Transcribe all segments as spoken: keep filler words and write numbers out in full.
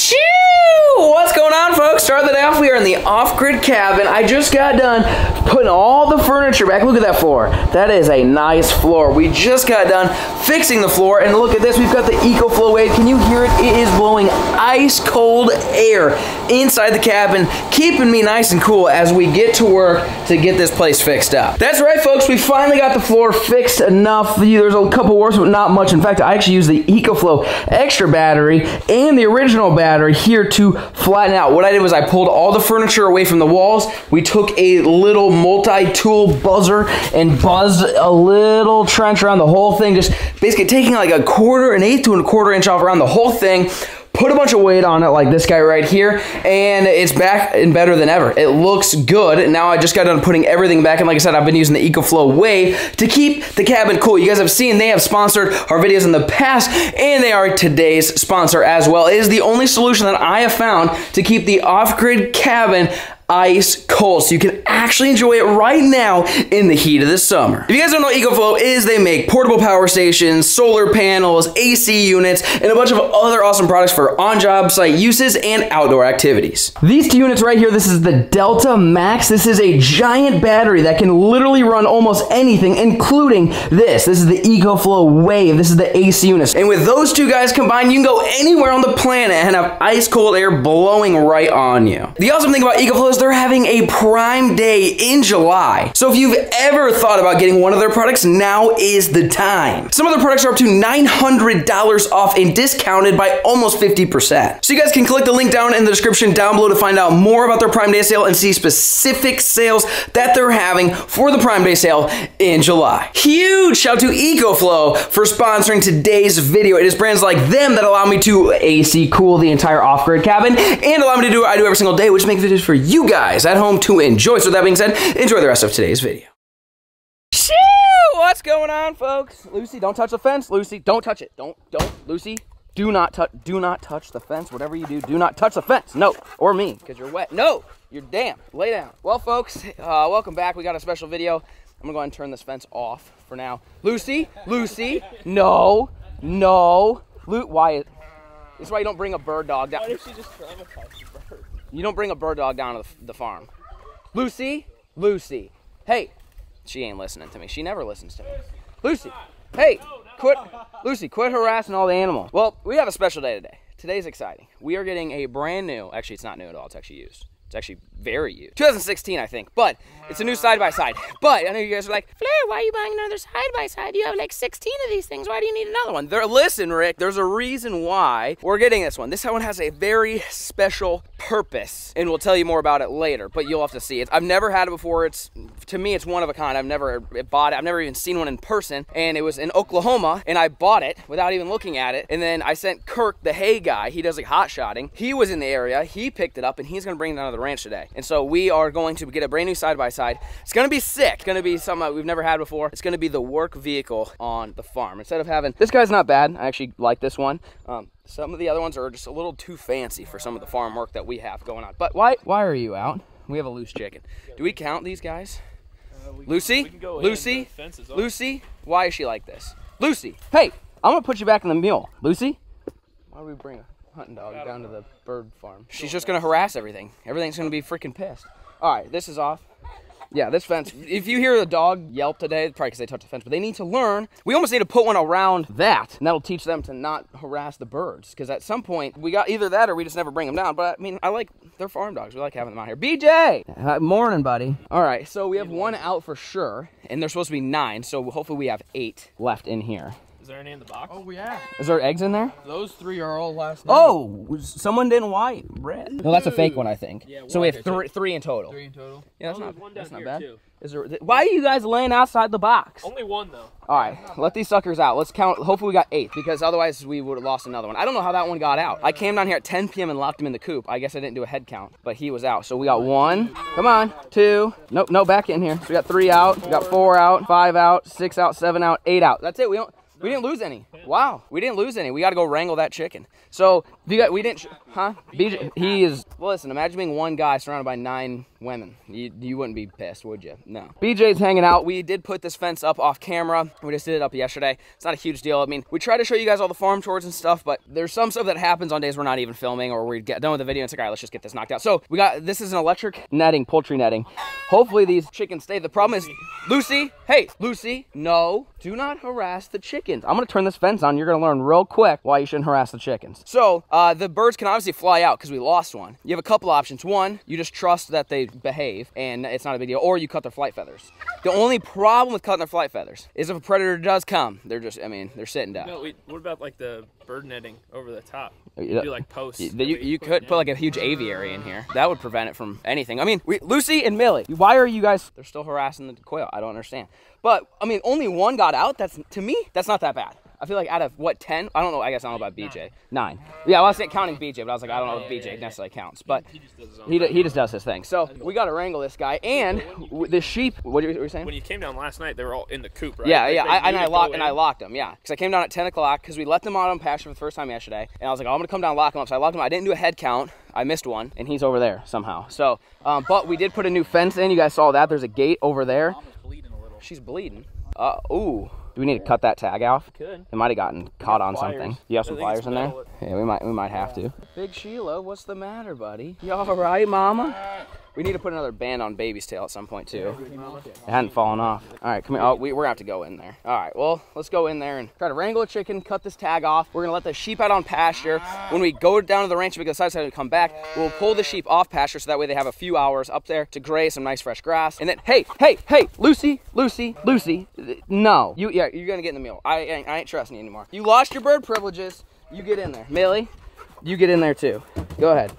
Shoo! What's going on, folks? Start the day off. We are in the off-grid cabin. I just got done putting all the furniture back. Look at that floor. That is a nice floor. We just got done fixing the floor, and look at this. We've got the EcoFlow Wave. Can you hear it? It is blowing ice cold air inside the cabin, keeping me nice and cool as we get to work to get this place fixed up. That's right, folks. We finally got the floor fixed enough. There's a couple worse, but not much. In fact, I actually used the EcoFlow extra battery and the original battery here to flatten out. What I did was I pulled all the furniture away from the walls. We took a little multi-tool buzzer and buzzed a little trench around the whole thing, just basically taking like a quarter, an eighth to a quarter inch off around the whole thing. Put a bunch of weight on it like this guy right here, and it's back and better than ever. It looks good. Now I just got done putting everything back, and like I said, I've been using the EcoFlow Wave to keep the cabin cool. You guys have seen they have sponsored our videos in the past, and they are today's sponsor as well. It is the only solution that I have found to keep the off-grid cabin ice cold, so you can actually enjoy it right now in the heat of the summer. If you guys don't know what EcoFlow is, they make portable power stations, solar panels, A C units, and a bunch of other awesome products for on-job site uses and outdoor activities. These two units right here, this is the Delta Max. This is a giant battery that can literally run almost anything, including this. This is the EcoFlow Wave. This is the A C units. And with those two guys combined, you can go anywhere on the planet and have ice cold air blowing right on you. The awesome thing about EcoFlow is they're having a prime day in July. So if you've ever thought about getting one of their products, now is the time. Some of their products are up to nine hundred dollars off and discounted by almost fifty percent. So you guys can click the link down in the description down below to find out more about their Prime Day sale and see specific sales that they're having for the Prime Day sale in July. Huge shout out to EcoFlow for sponsoring today's video. It is brands like them that allow me to A C cool the entire off-grid cabin and allow me to do what I do every single day, which makes videos for you guys guys at home to enjoy. So that being said, enjoy the rest of today's video. Shoo! What's going on, folks? Lucy, don't touch the fence. Lucy, don't touch it. Don't, don't, Lucy, do not touch, do not touch the fence. Whatever you do, do not touch the fence. No, or me, because you're wet. No, you're damp. Lay down. Well, folks, uh, welcome back. We got a special video. I'm gonna go ahead and turn this fence off for now. Lucy, Lucy, no, no. Lu why? This is why you don't bring a bird dog down. Why did she just traumatize the bird? You don't bring a bird dog down to the, the farm. Lucy, Lucy, hey. She ain't listening to me. She never listens to me. Lucy, hey, quit. Lucy, quit harassing all the animals. Well, we have a special day today. Today's exciting. We are getting a brand new, actually it's not new at all, it's actually used. It's actually very used. two thousand sixteen, I think, but it's a new side-by-side. -side. But I know you guys are like, Flair, why are you buying another side-by-side? -side? You have like sixteen of these things. Why do you need another one? There, listen, Rick, there's a reason why we're getting this one. This one has a very special purpose, and we'll tell you more about it later, but you'll have to see it. I've never had it before. It's, to me, it's one of a kind. I've never bought it. I've never even seen one in person, and it was in Oklahoma, and I bought it without even looking at it, and then I sent Kirk, the hay guy. He does like hot shotting. He was in the area. He picked it up, and he's going to bring it out of the ranch today, and so we are going to get a brand new side-by-side. -side. It's gonna be sick. It's gonna be something that we've never had before. It's gonna be the work vehicle on the farm. Instead of having, this guy's not bad, I actually like this one. Um, some of the other ones are just a little too fancy for some of the farm work that we have going on. But why why are you out? We have a loose chicken. Do we count these guys? Uh, we Lucy, can, we can Lucy, the Lucy, why is she like this? Lucy, hey, I'm gonna put you back in the mule. Lucy, why do we bring her? Hunting dog down to the bird farm. She's just gonna harass everything. Everything's gonna be freaking pissed. All right, this is off. Yeah, this fence. If you hear the dog yelp today, probably because they touched the fence, but they need to learn. We almost need to put one around that, and that'll teach them to not harass the birds, because at some point, we got either that or we just never bring them down. But, I mean, I like, they're farm dogs. We like having them out here. B J! Uh, morning, buddy. All right, so we have one out for sure, and they're supposed to be nine, so hopefully we have eight left in here. Is there any in the box? Oh, yeah. Is there eggs in there? Those three are all last night. Oh, someone didn't white bread. No, that's a fake one, I think. Yeah, so we have three, three in total. Three in total. Yeah, that's oh, not, one that's not bad. Too. Is there, why are you guys laying outside the box? Only one, though. All right, let these suckers out. Let's count. Hopefully we got eight, because otherwise we would have lost another one. I don't know how that one got out. I came down here at ten p m and locked him in the coop. I guess I didn't do a head count, but he was out. So we got one. Come on. Two. Nope, no, back in here. So we got three out. Four. We got four out, five out, six out, seven out, eight out. That's it. We don't... We didn't lose any. Wow, we didn't lose any. We got to go wrangle that chicken. So Do you guys, we didn't, huh? B J, he is, well, listen, imagine being one guy surrounded by nine women. You, you wouldn't be pissed, would you? No. B J's hanging out. We did put this fence up off camera. We just did it up yesterday. It's not a huge deal. I mean, we try to show you guys all the farm chores and stuff, but there's some stuff that happens on days we're not even filming or we get done with the video and it's like, all right, let's just get this knocked out. So we got, this is an electric netting, poultry netting. Hopefully these chickens stay. The problem is, Lucy, hey, Lucy, no, do not harass the chickens. I'm gonna turn this fence on. You're gonna learn real quick why you shouldn't harass the chickens. So uh, the birds can obviously fly out because we lost one. You have a couple options. One, you just trust that they behave and it's not a big deal, or you cut their flight feathers. The only problem with cutting their flight feathers is if a predator does come, they're just, I mean, they're sitting down. No, wait, what about like the bird netting over the top? You do like posts. You, you, you could put like a huge aviary in here. That would prevent it from anything. I mean, we, Lucy and Millie, why are you guys, they're still harassing the quail? I don't understand. But I mean, only one got out. That's, to me, that's not that bad. I feel like out of what, ten? I don't know, I guess I don't know about B J. Nine. Yeah, well, I was counting B J, but I was like, I don't know if B J necessarily counts, but he just does his, he, he just does his thing. So we got to wrangle this guy, and the sheep, what were you saying? When you came down last night, they were all in the coop, right? Yeah, yeah, I, and, I locked, and I locked them, yeah. Because I came down at ten o'clock, because we let them out on pasture for the first time yesterday, and I was like, oh, I'm going to come down and lock them up. So I locked them up. I didn't do a head count. I missed one, and he's over there somehow. So, um, but we did put a new fence in. You guys saw that. There's a gate over there. Mom is bleeding a little. She's bleeding. Uh, ooh. Do we need to cut that tag off? Could. It might have gotten caught on pliers. Something. You have some pliers in there? Yeah, we might we might have yeah. to. Big Sheila, what's the matter, buddy? You all right, mama? Yeah. We need to put another band on baby's tail at some point, too. It hadn't fallen off. All right, come here. Oh, we, we're going to have to go in there. All right, well, let's go in there and try to wrangle a chicken, cut this tag off. We're going to let the sheep out on pasture. When we go down to the ranch, we go side side and come back. We'll pull the sheep off pasture so that way they have a few hours up there to graze some nice fresh grass. And then, hey, hey, hey, Lucy, Lucy, Lucy, no. You, yeah, you're going to get in the meal. I ain't, I ain't trusting you anymore. You lost your bird privileges. You get in there. Millie, you get in there, too. Go ahead.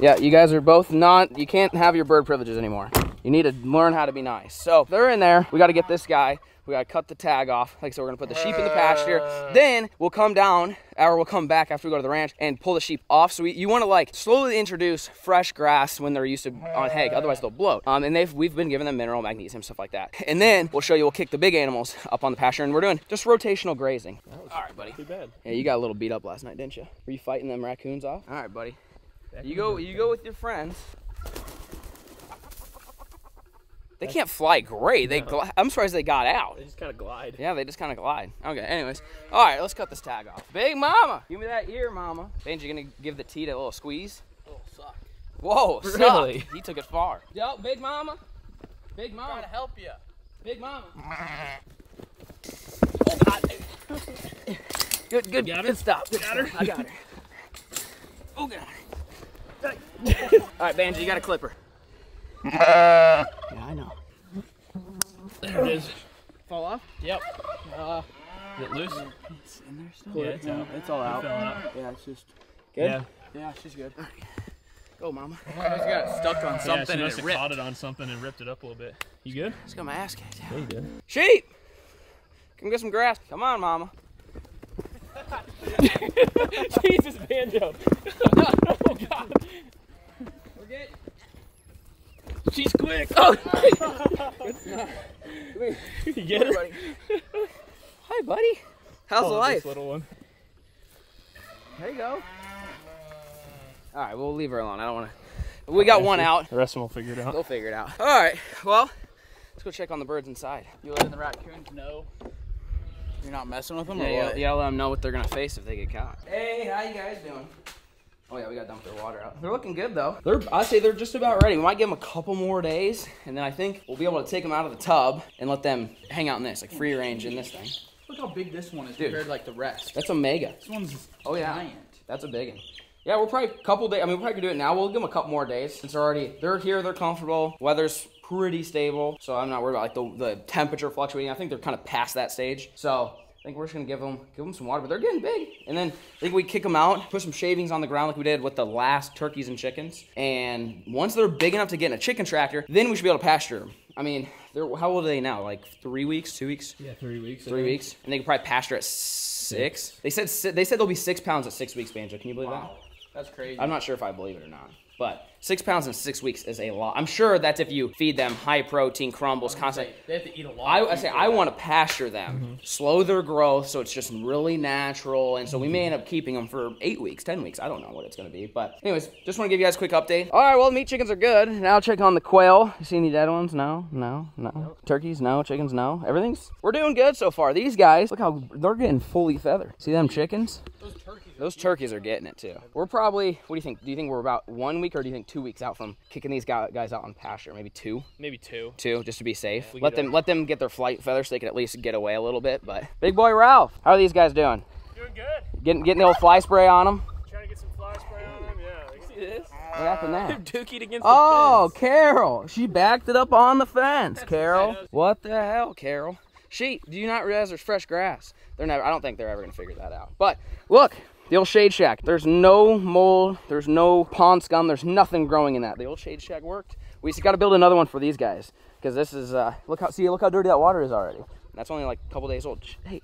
Yeah, you guys are both not, you can't have your bird privileges anymore. You need to learn how to be nice. So they're in there. We got to get this guy. We got to cut the tag off. Like, so we're going to put the sheep in the pasture. Then we'll come down, or we'll come back after we go to the ranch and pull the sheep off. So we, you want to like slowly introduce fresh grass when they're used to on hay, otherwise they'll bloat. Um, and they've, we've been giving them mineral, magnesium, stuff like that. And then we'll show you, we'll kick the big animals up on the pasture, and we're doing just rotational grazing. All right, buddy. Too bad. Yeah, you got a little beat up last night, didn't you? Were you fighting them raccoons off? All right, buddy. You go, you go with your friends. They can't fly great. They, no. I'm surprised they got out. They just kind of glide. Yeah, they just kind of glide. Okay, anyways. All right, let's cut this tag off. Big mama, give me that ear, mama. Banjo, you gonna give the teat a little squeeze? A little suck. Whoa, really? Suck. He took it far. Yo, big mama. Big mama. I'm trying to help you. Big mama. Oh, God. Good, good, got good her? Stop. Good got stop. Her? I got her. Oh, God. All right, Banjo, you got a clipper. Yeah, I know. There it is. Fall off? Yep. Uh, is it loose? It's in there still. Yeah, it's, out. It's all out. It out. Yeah, it's just good. Yeah, yeah, she's good. All right. Go, mama. I just got it stuck on something. Yeah, she must and it have caught it on something and ripped it up a little bit. You good? Just got my ass kicked. Yeah, you good. Sheep, come get some grass. Come on, mama. Jesus, Banjo. Oh, God. We're good. She's quick. Oh. You get it? Buddy. Hi, buddy. How's oh, the life? This little one. There you go. All right, we'll leave her alone. I don't want to. We got one out. The rest of them will figure it out. They'll figure it out. All right, well, let's go check on the birds inside. You letting the raccoons know? You're not messing with them, yeah, or yeah, what? Yeah, let them know what they're gonna face if they get caught. Hey, how you guys doing? Oh yeah, we got to dump their water out. They're looking good though. They're, I'd say they're just about ready. We might give them a couple more days, and then I think we'll be able to take them out of the tub and let them hang out in this, like free range in this thing. Look how big this one is, dude, compared to like the rest. That's a mega. This one's oh yeah, giant. That's a big one. Yeah, we're probably a couple days. I mean, we probably could do it now. We'll give them a couple more days since they're already they're here. They're comfortable. Weather's pretty stable, so I'm not worried about like the, the temperature fluctuating. I think they're kind of past that stage, so I think we're just gonna give them give them some water, but they're getting big. And then I think we kick them out, put some shavings on the ground like we did with the last turkeys and chickens, and once they're big enough to get in a chicken tractor, then we should be able to pasture them. I mean, they're, how old are they now? Like three weeks, two weeks? Yeah, three weeks. Three weeks, and they can probably pasture at six. six. They said they said they'll be six pounds at six weeks, Banjo. Can you believe wow. that? That's crazy. I'm not sure if I believe it or not. But six pounds in six weeks is a lot. I'm sure that's if you feed them high protein crumbles constantly. They have to eat a lot. I, I say I want to pasture them, mm-hmm. slow their growth, so it's just really natural. And so we may end up keeping them for eight weeks, ten weeks. I don't know what it's going to be. But anyways, just want to give you guys a quick update. All right, well, meat chickens are good. Now check on the quail. You see any dead ones? No, no, no. Nope. Turkeys, no. Chickens, no. Everything's, we're doing good so far. These guys, look how they're getting fully feathered. See them chickens? Those turkeys. Those turkeys are getting it too. We're probably, what do you think? Do you think we're about one week or do you think two weeks out from kicking these guys out on pasture? Maybe two? Maybe two. Two, just to be safe. Yeah, let them let them get their flight feathers so they can at least get away a little bit. But big boy Ralph, how are these guys doing? Doing good. Getting getting the old fly spray on them? Trying to get some fly spray on them, yeah. You see this? What happened there? They're dookied against oh, the fence. Oh, Carol. She backed it up on the fence, Carol. What the hell, Carol? She, do you not realize there's fresh grass? They're never, I don't think they're ever going to figure that out. But look. The old shade shack, there's no mold, there's no pond scum, there's nothing growing in that. The old shade shack worked. We just got to build another one for these guys because this is, uh, look how, see, look how dirty that water is already. That's only like a couple days old. Hey,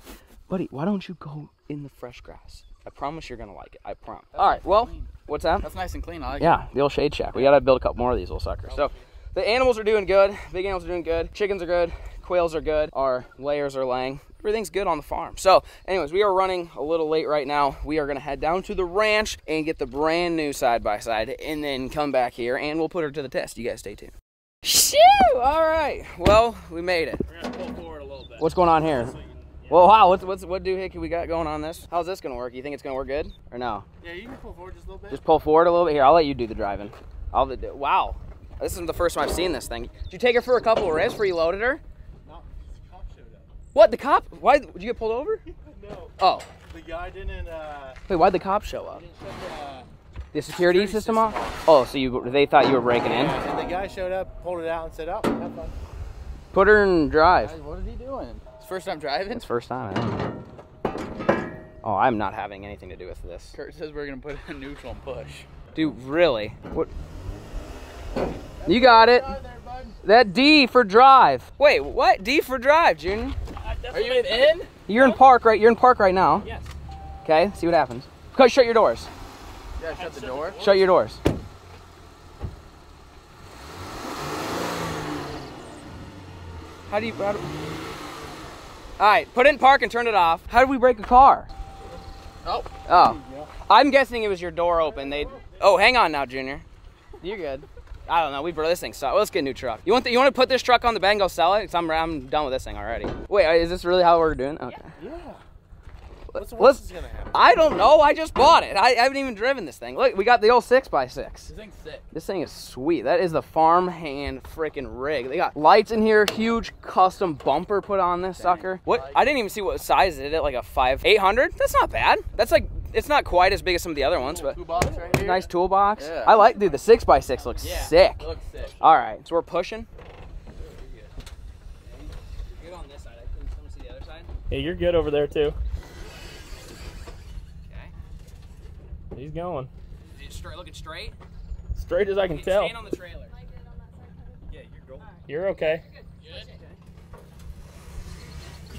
buddy, why don't you go in the fresh grass? I promise you're going to like it. I promise. That's all right, nice well, what's that? That's nice and clean. I like yeah, it. The old shade shack. We got to build a couple more of these little suckers. So the animals are doing good. Big animals are doing good. Chickens are good. Quails are good. Our layers are laying. Everything's good on the farm. So anyways, we are running a little late right now. We are gonna head down to the ranch and get the brand new side-by-side and then come back here and we'll put her to the test. You guys stay tuned. Shoo! All right, well, we made it. We're gonna pull forward a little bit. What's going on here? Well, wow, what's, what's, what doohickey we got going on this? How's this gonna work? You think it's gonna work good or no? Yeah, you can pull forward just a little bit. Just pull forward a little bit? Here, I'll let you do the driving. I'll do, wow, this is the first time I've seen this thing. Did you take her for a couple of riffs where you loaded her? What, the cop? Why, did you get pulled over? No. Oh. The guy didn't, uh... Wait, why'd the cop show up? He didn't shut the, uh, the security, security system, system off? off? Oh, so you, they thought you were breaking in? And the guy showed up, pulled it out, and said, oh, have fun. Put her in drive. What is he doing? It's first time driving? It's first time, I know. Oh, I'm not having anything to do with this. Kurt says we're going to put it in neutral and push. Dude, really? What? That's you got it. There, that D for drive. Wait, what? D for drive, Junior? That's Are you in? in? You're in park, right? You're in park right now. Yes. Okay. See what happens. Cause shut your doors. Yeah, shut the door. Shut your doors. How do you? How do... All right. Put it in park and turn it off. How did we break a car? Oh. Oh. I'm guessing it was your door open. They. Oh, hang on now, Junior. You're good. I don't know. We've this thing sucks. Let's get a new truck. You want the, you want to put this truck on the Banjo, sell it? Cause I'm I'm done with this thing already. Wait, is this really how we're doing? Okay. Yeah. What's the worst that's gonna happen? I don't know. I just bought it. I, I haven't even driven this thing. Look, we got the old six by six. This thing's sick. This thing is sweet. That is the farm hand freaking rig. They got lights in here. Huge custom bumper put on this Dang. sucker. What? I didn't even see what size it is. Like a five eight hundred. That's not bad. That's like. It's not quite as big as some of the other ones, but toolbox right here. Nice toolbox. Yeah. I like, dude, the six by six looks yeah, sick. It looks sick. All right, so we're pushing. You're good on this side. I couldn't come see the other side. Yeah, you're good over there too. Okay. He's going. Is it straight, looking straight? Straight as I can okay, tell. Stand on the trailer. Am I good on that side? Yeah, you're going. Right. You're okay. You're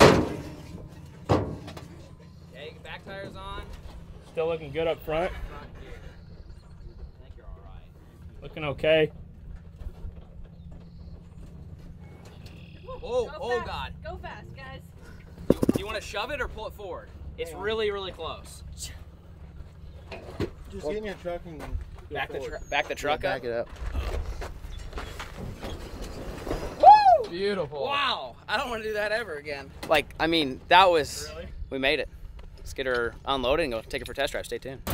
good. Good. Okay, back tires on. Still looking good up front. I think you're all right. Looking okay. Oh, oh God. Go fast, guys. Do you, you want to shove it or pull it forward? It's really, really close. Just get in your truck and back the, tr back the truck yeah, up. Back it up. Woo! Beautiful. Wow. I don't want to do that ever again. Like, I mean, that was, really? We made it. Let's get her unloaded and go take her for a test drive. Stay tuned. I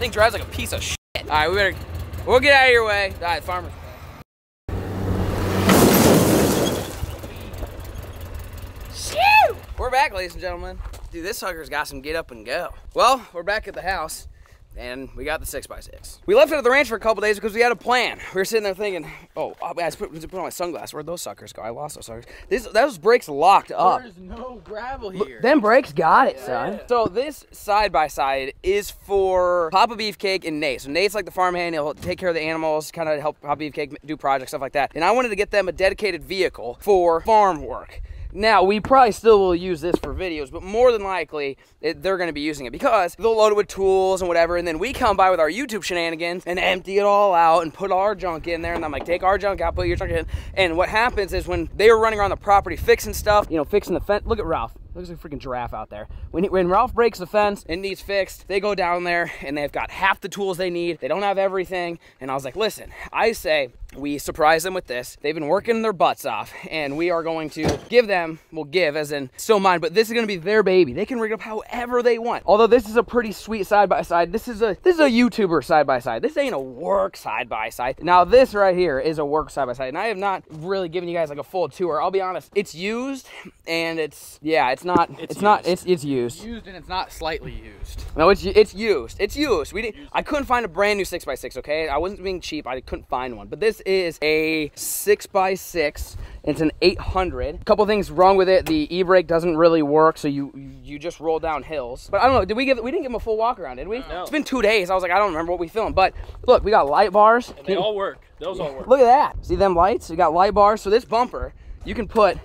think drives like a piece of shit. All right, we better, we'll get out of your way. All right, farmer. Shoot! We're back, ladies and gentlemen. Dude, this sucker's got some get up and go. Well, we're back at the house. and we got the six by six. We left it at the ranch for a couple days because we had a plan. We were sitting there thinking, oh, I just put, put on my sunglasses. Where'd those suckers go? I lost those suckers. This, those brakes locked up. There's no gravel here. But them brakes got it, yeah, son. So this side-by-side is for Papa Beefcake and Nate. So Nate's like the farmhand. He'll take care of the animals, kind of help Papa Beefcake do projects, stuff like that. And I wanted to get them a dedicated vehicle for farm work. Now, we probably still will use this for videos, but more than likely, it, they're going to be using it because they'll load it with tools and whatever, and then we come by with our YouTube shenanigans and empty it all out and put our junk in there, and I'm like, take our junk out, put your junk in. And what happens is when they were running around the property fixing stuff, you know, fixing the fence, look at Ralph. Looks like a freaking giraffe out there. When, he, when Ralph breaks the fence and needs fixed, they go down there and they've got half the tools they need. They don't have everything. And I was like, listen, I say we surprise them with this. They've been working their butts off and we are going to give them, we'll give as in still mine, but this is gonna be their baby. They can rig it up however they want. Although this is a pretty sweet side-by-side. This is a this is a YouTuber side-by-side. This ain't a work side-by-side. Now this right here is a work side-by-side. And I have not really given you guys like a full tour. I'll be honest, it's used and it's, yeah, it's not it's, it's not it's it's used used and it's not slightly used. No, it's it's used it's used we didn't I couldn't find a brand new six by six. Okay, I wasn't being cheap, I couldn't find one, but this is a six by six. It's an eight hundred. A couple things wrong with it. The e-brake doesn't really work, so you you just roll down hills. But I don't know, did we give we didn't give them a full walk around, did we? No. It's been two days. I was like, I don't remember what we filmed. But look, we got light bars. And they Can, all work. Those all work. Look at that. See them lights? We got light bars. So this bumper, you can put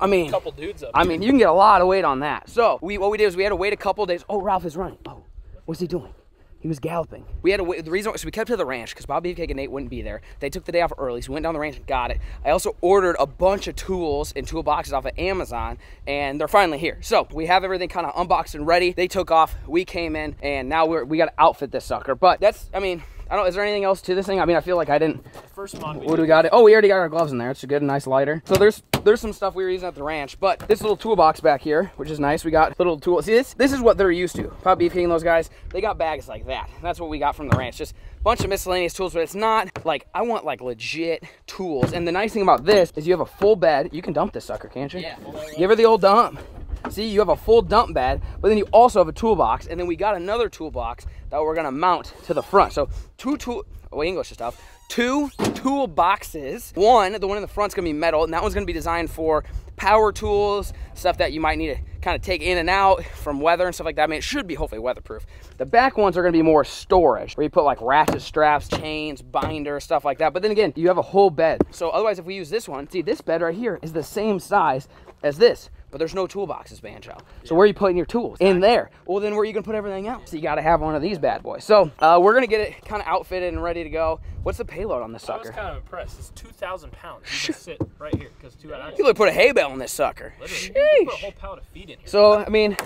I mean, a couple dudes up I mean, you can get a lot of weight on that. So we, what we did is we had to wait a couple days. Oh, Ralph is running. Oh, what's he doing? He was galloping. We had to wait. The reason, so we kept to the ranch because Bobby Beefcake and Nate wouldn't be there. They took the day off early, so we went down the ranch and got it. I also ordered a bunch of tools and toolboxes off of Amazon, and they're finally here. So we have everything kind of unboxed and ready. They took off. We came in, and now we're, we got to outfit this sucker. But that's, I mean, I don't, is there anything else to this thing? I mean, I feel like I didn't. First one we What do we got? It? Oh, we already got our gloves in there. It's a good, nice lighter. So there's there's some stuff we were using at the ranch, but this little toolbox back here, which is nice. We got little tools. See, this this is what they're used to. Pop Beefcake and those guys, they got bags like that. That's what we got from the ranch. Just a bunch of miscellaneous tools, but it's not like, I want like legit tools. And the nice thing about this is you have a full bed. You can dump this sucker, can't you? Yeah. Give her the old dump. See, you have a full dump bed, but then you also have a toolbox, and then we got another toolbox that we're gonna mount to the front. So two tool, oh, English stuff, two toolboxes. One, the one in the front's gonna be metal, and that one's gonna be designed for power tools, stuff that you might need to kind of take in and out from weather and stuff like that. I mean, it should be hopefully weatherproof. The back ones are gonna be more storage, where you put like ratchet straps, chains, binder, stuff like that. But then again, you have a whole bed. So otherwise, if we use this one, see, this bed right here is the same size as this, but there's no toolboxes, Banjo. So yeah. Where are you putting your tools? In there. Well, then where are you gonna put everything else? So you gotta have one of these bad boys. So uh, we're gonna get it kind of outfitted and ready to go. What's the payload on this sucker? I was kind of impressed. It's two thousand pounds. You can sit right here. Cause two yeah. You could put a hay bale on this sucker. Sheesh. You put a whole pallet of feed in here. So, I mean,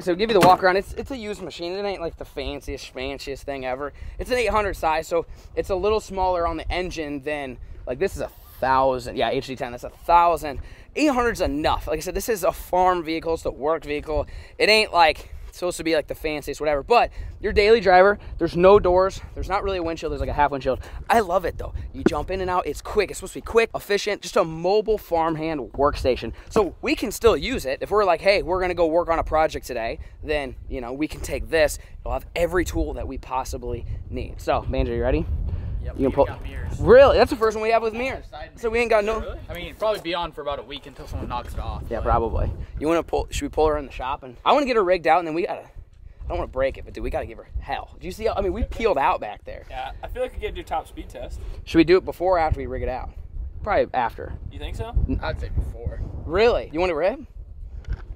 so give you the walk around. It's, it's a used machine. It ain't like the fanciest, fanciest thing ever. It's an eight hundred size, so it's a little smaller on the engine than, like this is a thousand. Yeah, H D ten, that's a thousand. eight hundred's enough. Like I said, this is a farm vehicle. It's a work vehicle. It ain't like supposed to be like the fanciest, whatever. But your daily driver, there's no doors. There's not really a windshield. There's like a half windshield. I love it though. You jump in and out. It's quick. It's supposed to be quick, efficient, just a mobile farmhand workstation. So we can still use it. If we're like, hey, we're going to go work on a project today, then, you know, we can take this. It'll have every tool that we possibly need. So, Banjo, you ready? Yep, you can pull got mirrors. Really? That's the first one we have with mirrors. So we ain't got no. Really? I mean, it'd probably be on for about a week until someone knocks it off. Yeah, but probably. You want to pull? Should we pull her in the shop? And I want to get her rigged out, and then we gotta. I don't want to break it, but dude, we gotta give her hell. Do you see? How, I mean, we peeled out back there. Yeah, I feel like we gotta do top speed test. Should we do it before or after we rig it out? Probably after. You think so? I'd say before. Really? You want it rigged?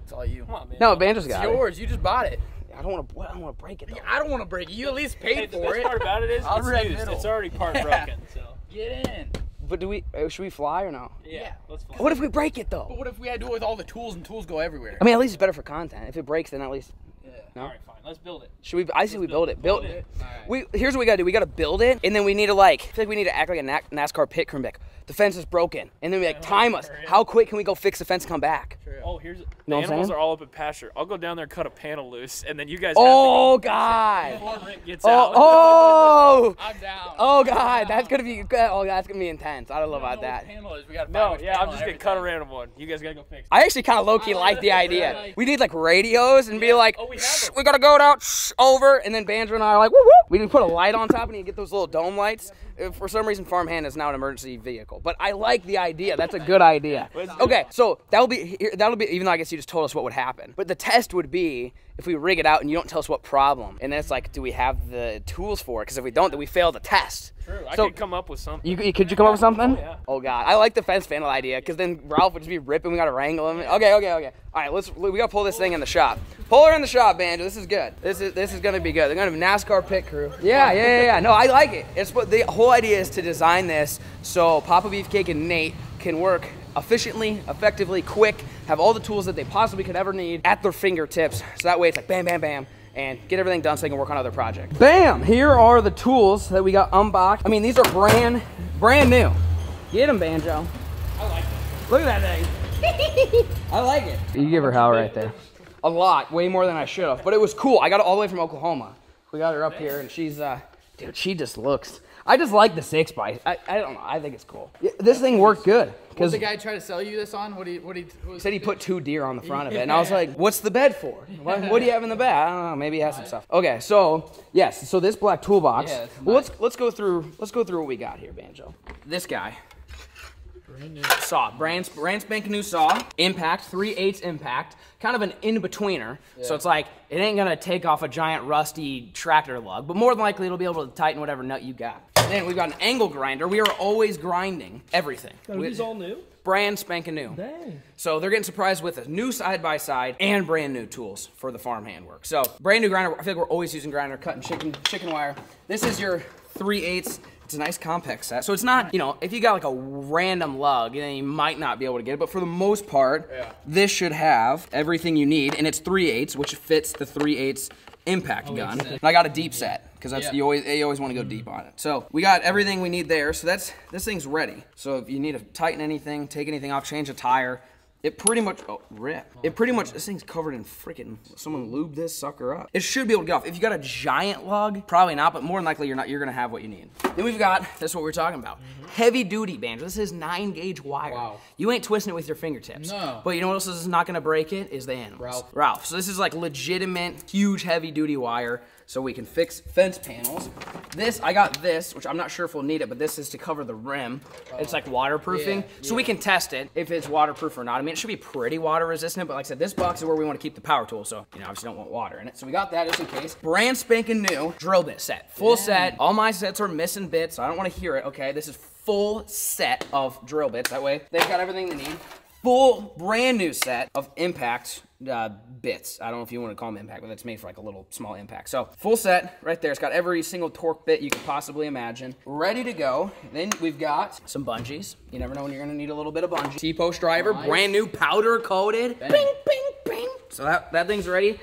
It's all you. Come on, man. No, Banjo's got it. It's yours. You just bought it. I don't want to. I don't want to break it. Though. I don't want to break it. You at least paid hey, for it. The best it. Part about it is I'll it's, it's already part yeah. broken. So get in. But do we? Should we fly or no? Yeah. yeah. Let's fly. What if we break it though? But what if we had to do it with all the tools and tools go everywhere? I mean, at least it's better for content. If it breaks, then at least. Yeah. No? All right, fine. Let's build it. Should we? I say we build, build it. Build, build it. it. All right. We here's what we gotta do. We gotta build it, and then we need to like. I feel like we need to act like a NASCAR pit crew. Like, the fence is broken, and then we like time us. How quick can we go fix the fence and come back? True. oh, here's the know animals are all up at pasture. I'll go down there and cut a panel loose, and then you guys. Oh have to God! Before Rick gets oh, out. Oh! I'm down. Oh God, that's gonna be. Oh, that's gonna be intense. I don't love about that. Panel is. We gotta no, yeah, I'm just gonna cut a random one. You guys gotta go fix it. I actually kind of low-key like the idea. Like, we need like radios and yeah. be like, oh, we, shh, we gotta go down shh, over, and then Banjo and I are like, whoop whoop. We can put a light on top, and you get those little dome lights. For some reason, farmhand is now an emergency vehicle, but I like the idea. That's a good idea. Okay, so that'll be that'll be. Even though I guess you just told us what would happen, but the test would be if we rig it out and you don't tell us what problem, and then it's like, do we have the tools for it? Because if we don't, then we fail the test. True. I so, could come up with something. You, you could you come up with something? Oh, yeah. Oh God, I like the fence panel idea because then Ralph would just be ripping. We gotta wrangle him. Okay, okay, okay. All right, let's. We gotta pull this thing in the shop. Pull her in the shop, Banjo. This is good. This is this is gonna be good. They're gonna have a NASCAR pit crew. Yeah, yeah, yeah, yeah. No, I like it. It's what the whole idea is to design this so Papa Beefcake and Nate can work efficiently, effectively, quick, have all the tools that they possibly could ever need at their fingertips. So that way it's like bam, bam, bam, and get everything done so they can work on other projects. Bam, here are the tools that we got unboxed. I mean, these are brand, brand new. Get them, Banjo. I like it. Look at that thing. I like it. You give her hell right there. A lot, way more than I should have, but it was cool. I got it all the way from Oklahoma. We got her up here and she's, uh, dude, she just looks. I just like the six by. I, I don't know. I think it's cool. This thing worked good. Because the guy tried to sell you this on. What do you? What do you? What he said he put two deer on the front of it, and I was like, "What's the bed for? What, what do you have in the bed? I don't know. Maybe he has some stuff." Okay, so yes, so this black toolbox. Yeah, well, nice. let's let's go through let's go through what we got here, Banjo. This guy. Brand new saw, brand, brand spanking new saw, impact, three eighths impact, kind of an in-betweener. Yeah. So it's like, it ain't gonna take off a giant rusty tractor lug, but more than likely it'll be able to tighten whatever nut you got. And then we've got an angle grinder. We are always grinding everything. Are these all new? Brand spanking new. Dang. So they're getting surprised with a new side-by-side and brand new tools for the farmhand work. So brand new grinder, I feel like we're always using grinder, cutting chicken, chicken wire. This is your three eighths. It's a nice compact set. So it's not, you know, if you got like a random lug, then you might not be able to get it. But for the most part, yeah. This should have everything you need. And it's three eighths, which fits the three eighths impact oh, gun. And I got a deep set, because that's yeah. you always you always want to go deep on it. So we got everything we need there. So that's this thing's ready. So if you need to tighten anything, take anything off, change a tire, it pretty much, oh, rip. It pretty much, this thing's covered in freaking, someone lubed this sucker up. It should be able to get off. If you got a giant lug, probably not, but more than likely you're not, you're gonna have what you need. Then we've got, that's what we're talking about. Mm-hmm. Heavy duty Banjo. This is nine gauge wire. Wow. You ain't twisting it with your fingertips. No. But you know what else is not gonna break it? Is the animals. Ralph. Ralph. So this is like legitimate, huge heavy duty wire. So we can fix fence panels. This, I got this, which I'm not sure if we'll need it, but this is to cover the rim. Oh. It's like waterproofing. Yeah, so yeah. we can test it if it's waterproof or not. I mean, it should be pretty water resistant, but like I said, this box is where we want to keep the power tool. So, you know, obviously don't want water in it. So we got that just in case. Brand spanking new drill bit set, full yeah. set. All my sets are missing bits. So I don't want to hear it. Okay, this is full set of drill bits. That way they've got everything they need. Full brand new set of impact uh, bits. I don't know if you want to call them impact, but that's made for like a little small impact. So full set right there. It's got every single torque bit you could possibly imagine. Ready to go. Then we've got some bungees. You never know when you're gonna need a little bit of bungee. T-post driver, nice. Brand new, powder coated. Bang. Bing, bing, bing. So that, that thing's ready.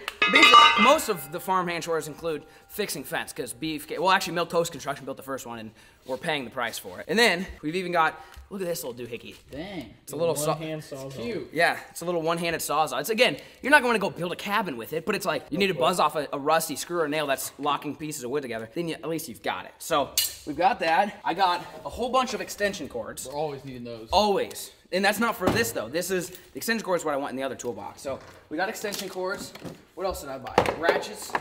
Most of the farmhand chores include fixing fence because beef, well actually Milk Toast Construction built the first one and we're paying the price for it. And then we've even got, look at this little doohickey. Dang. It's a little one-hand saw. It's cute. Yeah, it's a little one-handed sawzall. It's again, you're not going to go build a cabin with it, but it's like you need to buzz off a, a rusty screw or nail that's locking pieces of wood together. Then you, at least you've got it. So we've got that. I got a whole bunch of extension cords. We're always needing those. Always. And that's not for this though. This is, the extension cord is what I want in the other toolbox. So we got extension cords. What else did I buy? Ratchets.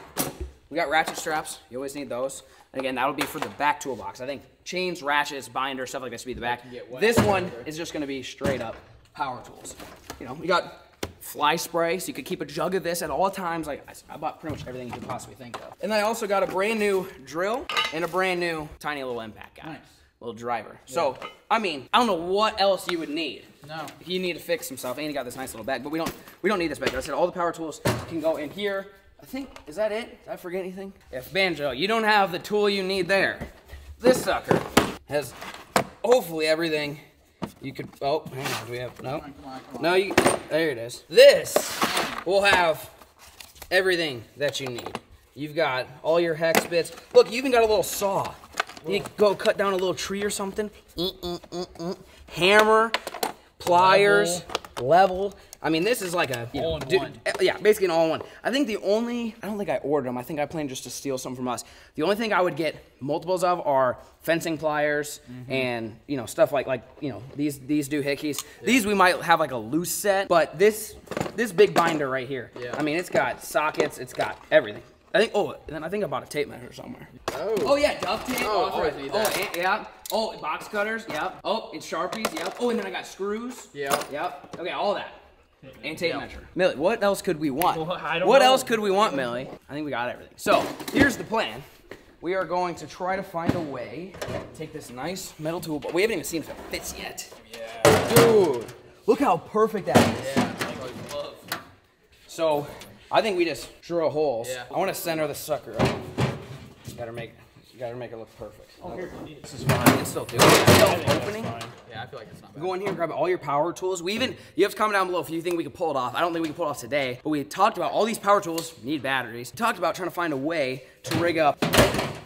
We got ratchet straps. You always need those. And again, that'll be for the back toolbox. I think chains, ratchets, binder, stuff like this would be the back. This one is just gonna be straight up power tools. You know, we got fly spray, so you could keep a jug of this at all times. Like I bought pretty much everything you could possibly think of. And I also got a brand new drill and a brand new tiny little impact guy. Nice. Little driver. Yeah. So, I mean, I don't know what else you would need. No. If you need to fix some stuff, Andy got this nice little bag, but we don't we don't need this bag. I said all the power tools can go in here. I think, is that it? Did I forget anything? If Banjo, you don't have the tool you need there. This sucker has hopefully everything you could, oh, hang on, do we have, no. Come on, come on, come on. No, you, there it is. This will have everything that you need. You've got all your hex bits. Look, you even got a little saw. You can go cut down a little tree or something. Mm, mm, mm, mm. Hammer, pliers, level. I mean, this is like a all know, in dude, one. Yeah, basically an all in one. I think the only, I don't think I ordered them. I think I planned just to steal some from us. The only thing I would get multiples of are fencing pliers mm-hmm. and you know stuff like like you know these these doohickeys. Yeah. These we might have like a loose set, but this this big binder right here. Yeah. I mean, it's got sockets. It's got everything. I think. Oh, then I think I bought a tape measure somewhere. Oh. Oh yeah, duct tape. Oh, oh, right. oh and, yeah. Oh, and box cutters. Yep. Oh, and Sharpies. Yep. Oh, and then I got screws. Yep. Yep. Okay, all that. And tape yep. measure. Millie, what else could we want? Well, I don't what know. else could we want, Millie? I think we got everything. So here's the plan. We are going to try to find a way. Take this nice metal tool, but we haven't even seen if it fits yet. Yeah. Dude, look how perfect that is. Yeah. It's like a glove. So. I think we just drill holes. Yeah. I want to center the sucker up. Gotta make, gotta make it look perfect. Oh, here. This is fine. You can still do it. Yeah, opening. Yeah, I feel like it's not bad. Go in here and grab all your power tools. We even, you have to comment down below if you think we can pull it off. I don't think we can pull it off today, but we talked about all these power tools need batteries. We talked about trying to find a way to rig up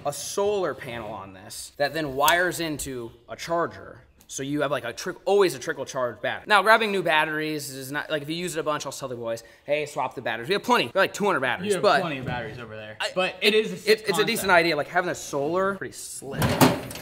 a solar panel on this that then wires into a charger. So you have like a trick, always a trickle charge battery. Now grabbing new batteries is not, like if you use it a bunch, I'll tell the boys, hey, swap the batteries. We have plenty, we have like two hundred batteries. You have but plenty of batteries over there. I, but it, it is a it, It's a decent idea, like having a solar, pretty slick.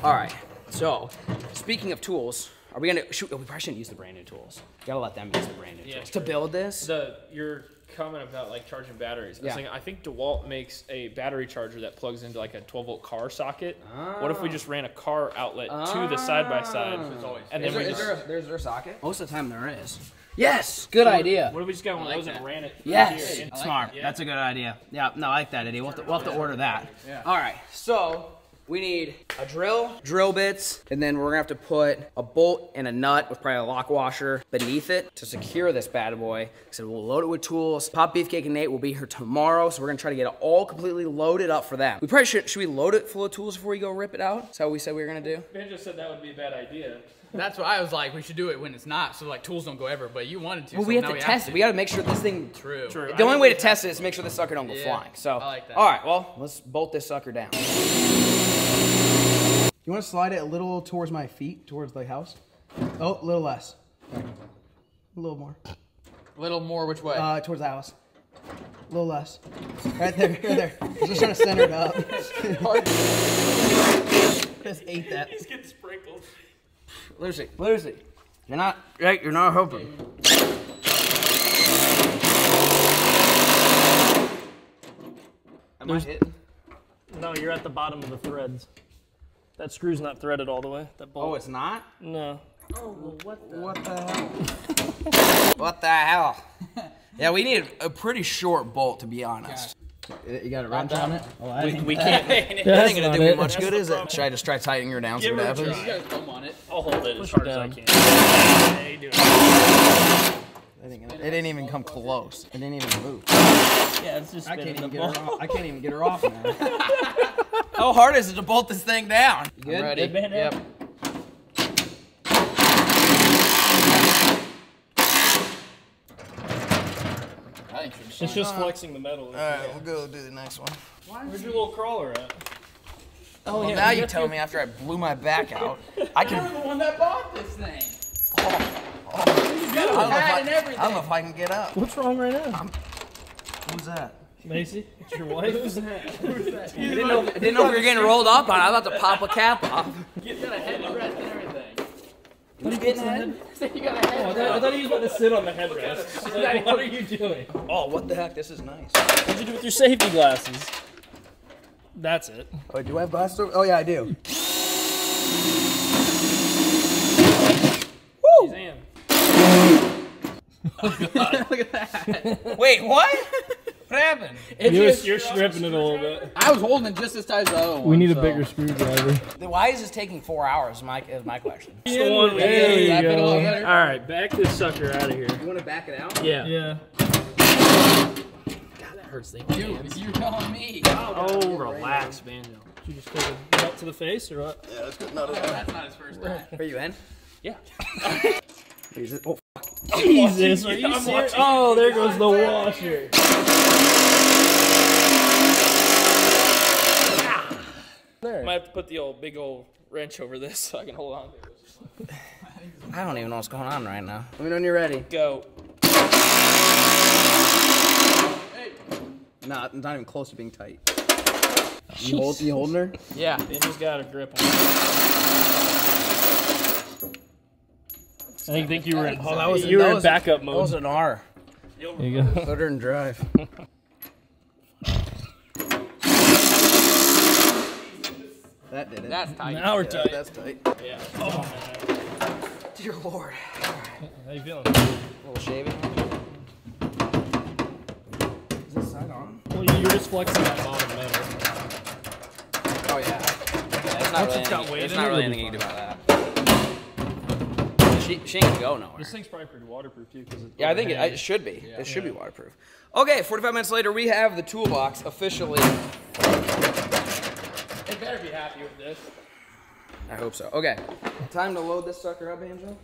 All right, so speaking of tools, are we gonna, shoot, we probably shouldn't use the brand new tools. Gotta let them use the brand new yeah, tools. True. To build this. The, your comment about like charging batteries. I was yeah. thinking, I think DeWalt makes a battery charger that plugs into like a twelve volt car socket. Oh. What if we just ran a car outlet oh. to the side by side? So it's always and is then there, is there, a, there's there a socket? Most of the time there is. Yes, good so idea. What if we just got one of those and ran it? Yes, here? Like smart. It. Yeah. That's a good idea. Yeah, no, I like that idea. We'll have to, we'll have to order that. Yeah. All right, so. We need a drill, drill bits, and then we're gonna have to put a bolt and a nut with probably a lock washer beneath it to secure this bad boy. So we'll load it with tools. Pop Beefcake and Nate will be here tomorrow, so we're gonna try to get it all completely loaded up for them. We probably should, should we load it full of tools before we go rip it out? That's how we said we were gonna do. Banjo said that would be a bad idea. That's what I was like, we should do it when it's not, so like tools don't go ever, but you wanted to. Well, so we have to we test have to. it. We gotta make sure this thing. True. True. The I only way to test it is to make sure the sucker don't go yeah, flying. So, I like that. All right, well, let's bolt this sucker down. You want to slide it a little towards my feet, towards the house? Oh, a little less. A little more. A little more which way? Uh, towards the house. A little less. Right there, right there. I'm just trying to center it up. Just ate that. He's getting sprinkled. Lucy, Lucy, you're not, right, you're not helping. Am I hitting? No, you're at the bottom of the threads. That screw's not threaded all the way. That bolt. Oh, it's not? No. Oh, well, what the? What the hell? What the hell? Yeah, we need a pretty short bolt, to be honest. God. You got a wrench on it? Oh, we, we can't. That ain't gonna do me much good, is it? Should I just try tightening her down? Give her a try. You guys come on it. I'll hold it as hard as I can. Hey, do it. I think it, it didn't even come close. It didn't even move. Yeah, it's just I can't even get her off. I can't even get her off now. How hard is it to bolt this thing down? Good. I'm ready. Good man, yep. It's just flexing the metal. All right, we'll go do the next one. Where's your little crawler at? Oh, well, yeah, now you tell me after I blew my back out. I can. You're the one that bought this thing. Oh. I don't, I, I don't know if I can get up. What's wrong right now? I'm, who's that? Macy? It's your wife? Who's that? Who's that? I didn't know, I didn't know we were getting rolled up on. I was about to pop a cap off. You got a headrest and everything. What are you getting on? You got a headrest. I thought he was about to sit on the headrest. Like, what are you doing? Oh, what the heck? This is nice. What did you do with your safety glasses? That's it. Oh, do I have glasses? Oh, yeah, I do. Woo! Oh, God. Look at that. Wait, what? What happened? It you're just, you're stripping it a little bit. I was holding it just as tight as the other one. We need so. a bigger screwdriver. Why is this taking four hours is my, is my question. It's the one we there you go. All right, back this sucker out of here. You want to back it out? Yeah. Yeah. God, that hurts. They Dude, you're telling me. Oh, oh relax, man. Banjo. Did you just take a belt to the face or what? Yeah, that's good. No, that's not his first time. Are you in? Yeah. Oh, fuck. Jesus, are you serious? Oh, there goes the washer. There. I might have to put the old big old wrench over this so I can hold on to it. I don't even know what's going on right now. Let me know when you're ready. Go. Hey. Nah, it's not even close to being tight. You, hold, you holding her? Yeah. They just got a grip on her. I think you were in, oh, that was, you that were was, in backup mode. That was an R. There you go. Put her in drive. That did it. That's tight. Now we're yeah, tight. That's tight. Yeah. Oh. Dear Lord. All right. How you feeling? A little shaving. Is this side on? Well, you're just flexing that bottom metal. Oh, yeah. yeah it's not Once really, it's got weight, it's not really anything you can do about that. She, she ain't gonna go nowhere. This thing's probably pretty waterproof, too. Cause it's yeah, I think it, it should be. Yeah. It should yeah. be waterproof. Okay, forty-five minutes later, we have the toolbox officially. Better be happy with this. I hope so. Okay, time to load this sucker up, Banjo. Look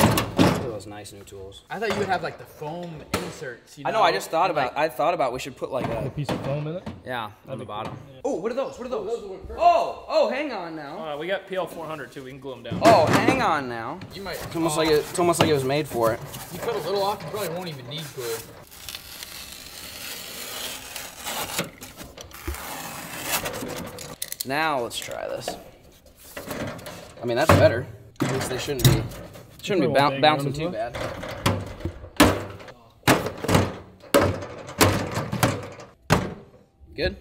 at those nice new tools. I thought you would have like the foam inserts. You know? I know. I just thought about. Like, I thought about we should put like a, a piece of foam in it. Yeah, That'd on the bottom. Cool. Yeah. Oh, what are those? What are those? Oh, those are oh, oh, hang on now. All right, we got P L four hundred too. We can glue them down. Oh, hang on now. You might. It's almost oh. like it, it's almost like it was made for it. You cut a little off. You probably won't even need glue. Now let's try this. I mean, that's better. At least they shouldn't be shouldn't be boun bouncing too bad. Good.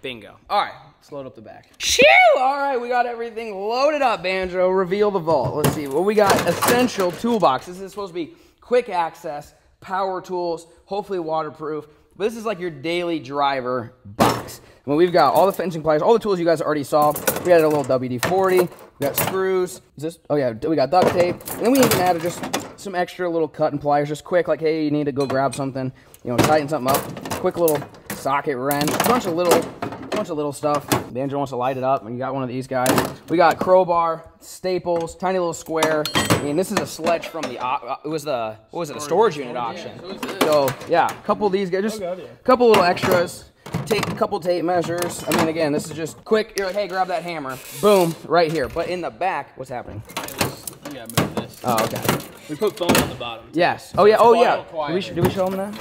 Bingo. All right, let's load up the back. Shoo! All right, we got everything loaded up. Banjo, reveal the vault. Let's see what we got. Essential toolbox. This is supposed to be quick access, power tools, hopefully waterproof. But this is like your daily driver box. I mean, we've got all the fencing pliers, all the tools you guys already saw. We added a little W D forty. We got screws. Is this? Oh yeah, we got duct tape. And then we even added just some extra little cutting pliers, just quick, like hey, you need to go grab something, you know, tighten something up. Quick little socket wrench. A bunch of little, bunch of little stuff. Banjo wants to light it up, and you got one of these guys. We got crowbar, staples, tiny little square. I mean, this is a sledge from the uh, it was the what was it? The storage unit auction. So yeah, a couple of these guys, just a couple little extras. Tape, a couple tape measures. I mean, again, this is just quick. You're like, hey, grab that hammer. Boom, right here. But in the back, what's happening? We gotta move this. Oh, okay. We put foam on the bottom. Yes. Oh, yeah. It's oh, yeah. Did we, did we show them that?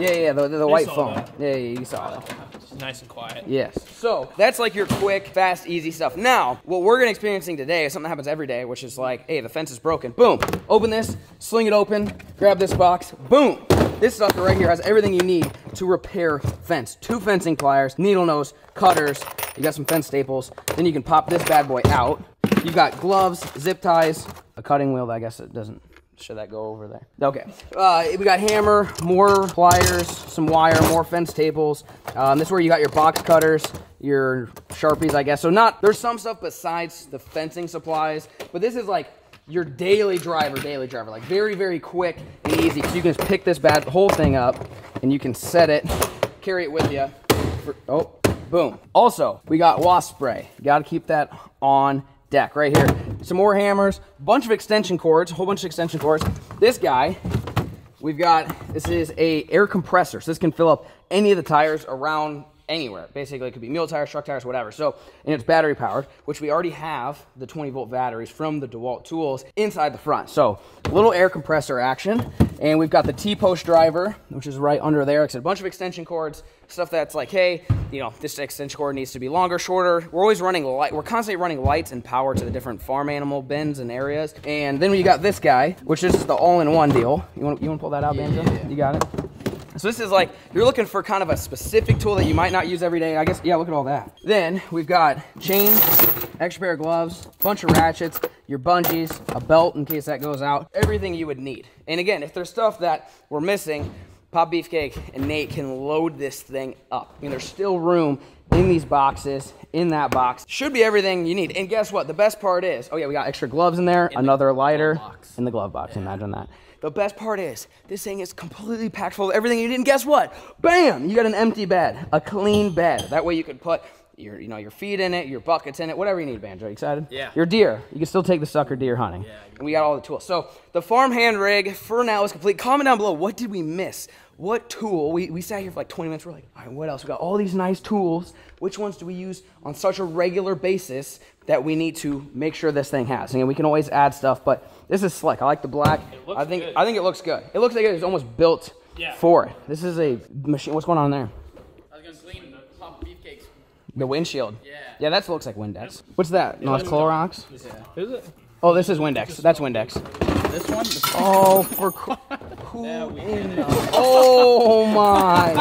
Yeah, yeah, yeah the, the, the white foam. That. Yeah, yeah, you saw that. It's nice and quiet. Yes. So that's like your quick, fast, easy stuff. Now, what we're gonna experiencing today is something that happens every day, which is like, hey, the fence is broken. Boom. Open this, sling it open, grab this box. Boom. This sucker right here has everything you need to repair fence. Two fencing pliers, needle nose, cutters. You got some fence staples. Then you can pop this bad boy out. You've got gloves, zip ties, a cutting wheel. I guess it doesn't, should that go over there? Okay. Uh, we got hammer, more pliers, some wire, more fence staples. Um, this is where you got your box cutters, your Sharpies, I guess. So not, there's some stuff besides the fencing supplies, but this is like, your daily driver, daily driver, like very, very quick and easy. So you can just pick this bad whole thing up and you can set it, carry it with you. For, oh, boom. Also, we got wasp spray. You gotta keep that on deck right here. Some more hammers, bunch of extension cords, a whole bunch of extension cords. This guy, we've got, this is a air compressor. So this can fill up any of the tires around anywhere. Basically, it could be mule tires, truck tires, whatever. So, and it's battery powered, which we already have the twenty volt batteries from the DeWalt tools inside the front. So, little air compressor action. And we've got the T-post driver, which is right under there. It's a bunch of extension cords, stuff that's like, hey, you know, this extension cord needs to be longer, shorter. We're always running light. We're constantly running lights and power to the different farm animal bins and areas. And then we got this guy, which is the all-in-one deal. You want you want to pull that out, yeah. Banjo? You got it. So this is like, you're looking for kind of a specific tool that you might not use every day. I guess, yeah, look at all that. Then we've got chains, extra pair of gloves, bunch of ratchets, your bungees, a belt in case that goes out, everything you would need. And again, if there's stuff that we're missing, Pop Beefcake and Nate can load this thing up. I mean, there's still room in these boxes, in that box. Should be everything you need. And guess what? The best part is, oh yeah, we got extra gloves in there, in another the lighter, in the glove box, yeah. Imagine that. The best part is, this thing is completely packed full of everything you need, and guess what? Bam! You got an empty bed, a clean bed. That way you could put your, you know, your feed in it, your buckets in it, whatever you need, Banjo. You excited? Yeah. Your deer. You can still take the sucker deer hunting. Yeah. And we got all the tools. So the farmhand rig for now is complete. Comment down below, what did we miss? What tool? We, we sat here for like twenty minutes. We're like, all right, what else? We got all these nice tools. Which ones do we use on such a regular basis that we need to make sure this thing has? And we can always add stuff, but this is slick. I like the black. It looks I think good. I think it looks good. It looks like it's almost built yeah. for it. This is a machine. What's going on there? I was gonna clean the Papa Beefcake's. The windshield. Yeah. Yeah, that looks like Windex. What's that? No, it's Clorox. Yeah. Is it? Oh, this is Windex. That's Windex. This one? Oh, for who in the... Oh, my.